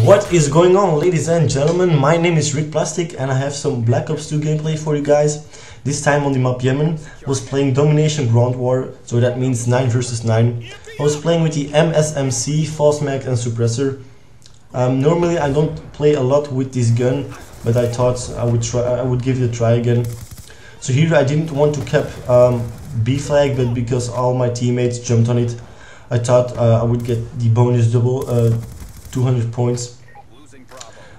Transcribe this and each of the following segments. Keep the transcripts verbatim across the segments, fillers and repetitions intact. What is going on, ladies and gentlemen? My name is Rik Plastik and I have some Black Ops two gameplay for you guys. This time on the map Yemen, I was playing Domination Ground War, so that means nine versus nine. I was playing with the M S M C, Fast Mag and Suppressor. Um, normally I don't play a lot with this gun, but I thought I would try, I would give it a try again. So here I didn't want to cap um, B flag, but because all my teammates jumped on it, I thought uh, I would get the bonus double. Uh, two hundred points.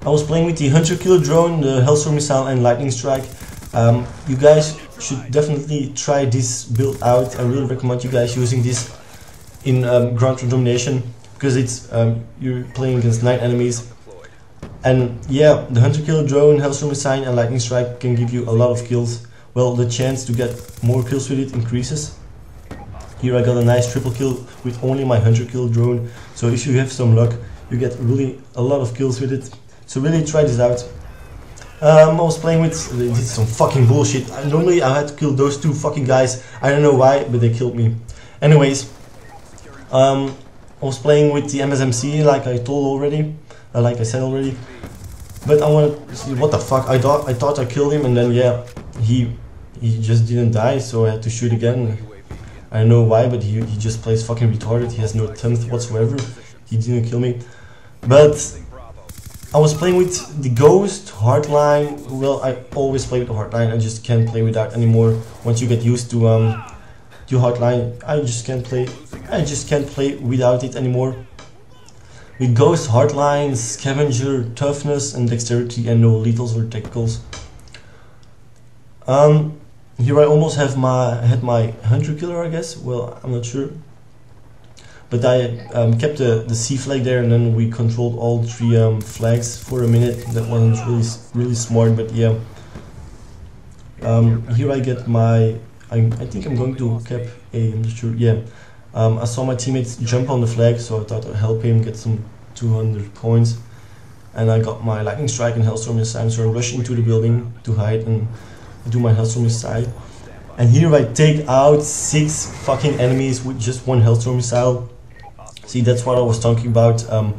I was playing with the Hunter Kill Drone, the Hellstorm Missile and Lightning Strike. Um, you guys should definitely try this build out. I really recommend you guys using this in um, Ground War Domination, because it's um, you're playing against nine enemies. And yeah, the Hunter Kill Drone, Hellstorm Missile and Lightning Strike can give you a lot of kills. Well, the chance to get more kills with it increases. Here I got a nice triple kill with only my Hunter Kill Drone, so if you have some luck, you get really a lot of kills with it. So really try this out. Um, I was playing with this is some fucking bullshit. I, normally I had to kill those two fucking guys. I don't know why, but they killed me. Anyways, um, I was playing with the M S M C, like I told already, uh, like I said already. But I want to see what the fuck. I thought I thought I killed him, and then yeah, he he just didn't die, so I had to shoot again. I don't know why, but he he just plays fucking retarded. He has no attempt whatsoever. He didn't kill me, but I was playing with the Ghost, Hardline. Well, I always play with the Hardline. I just can't play without anymore. Once you get used to um, to Hardline, I just can't play. I just can't play without it anymore. With Ghost, Hardline, Scavenger, Toughness, and Dexterity, and no lethals or tacticals. Um, here I almost have my had my Hunter Killer, I guess. Well, I'm not sure. But I um, kept the, the C flag there, and then we controlled all three um, flags for a minute. That wasn't really really smart, but yeah. Um, here I get my... I'm, I think I'm going to cap A, I'm not sure, yeah. Um, I saw my teammates jump on the flag, so I thought I'd help him get some two hundred points. And I got my Lightning Strike and Hellstorm Missile, so I rushed into the building to hide and do my Hellstorm Missile. And here I take out six fucking enemies with just one Hellstorm Missile. See, that's what I was talking about um,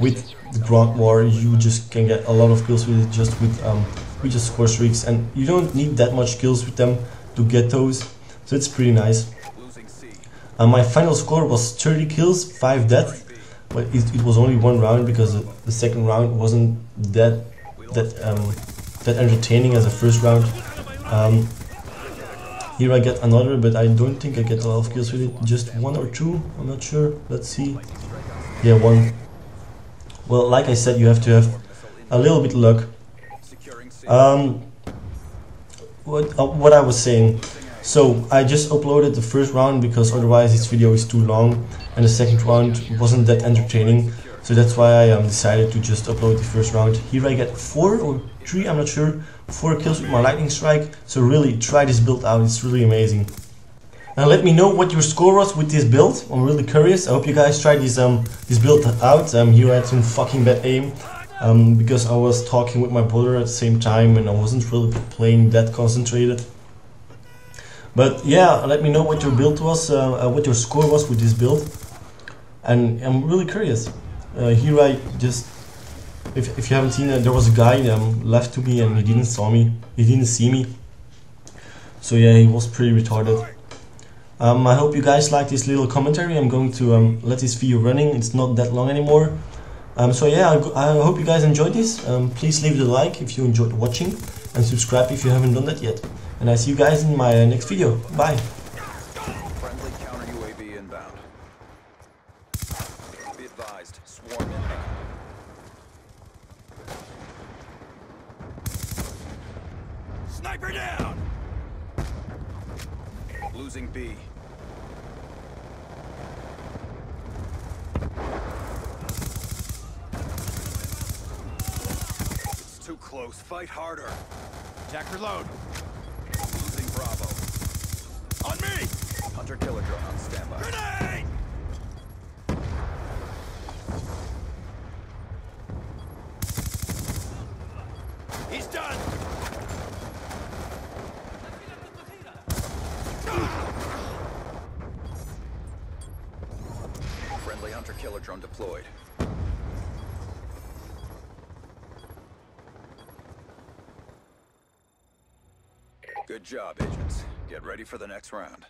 with the Ground War. You just can get a lot of kills with it, just with um, with just score streaks, and you don't need that much kills with them to get those. So it's pretty nice. Uh, my final score was thirty kills, five deaths, but it, it was only one round because the, the second round wasn't that that um, that entertaining as the first round. Um, Here I get another, but I don't think I get a lot of kills with it. Just one or two, I'm not sure. Let's see. Yeah, one. Well, like I said, you have to have a little bit of luck. Um, what, uh, what I was saying. So, I just uploaded the first round because otherwise this video is too long. And the second round wasn't that entertaining. So that's why I um, decided to just upload the first round. Here I get four or three, I'm not sure. Four kills with my Lightning Strike, so really try this build out, it's really amazing. Now let me know what your score was with this build, I'm really curious. I hope you guys tried this um this build out. Um, here I had some fucking bad aim, um, because I was talking with my brother at the same time and I wasn't really playing that concentrated. But yeah, let me know what your build was, uh, uh, what your score was with this build, and I'm really curious. Uh, here I just... If, if you haven't seen it, there was a guy um, left to me and he didn't saw me, he didn't see me. So yeah, he was pretty retarded. Um, I hope you guys like this little commentary. I'm going to um, let this video running, it's not that long anymore. Um, so yeah, I, I hope you guys enjoyed this. Um, please leave a like if you enjoyed watching and subscribe if you haven't done that yet. And I see you guys in my uh, next video. Bye! Sniper down! Losing B. It's too close. Fight harder. Jack reload. Losing Bravo. On me! Hunter Killer Drone on standby. Grenade! He's done! Friendly Hunter Killer Drone deployed. Good job, agents. Get ready for the next round.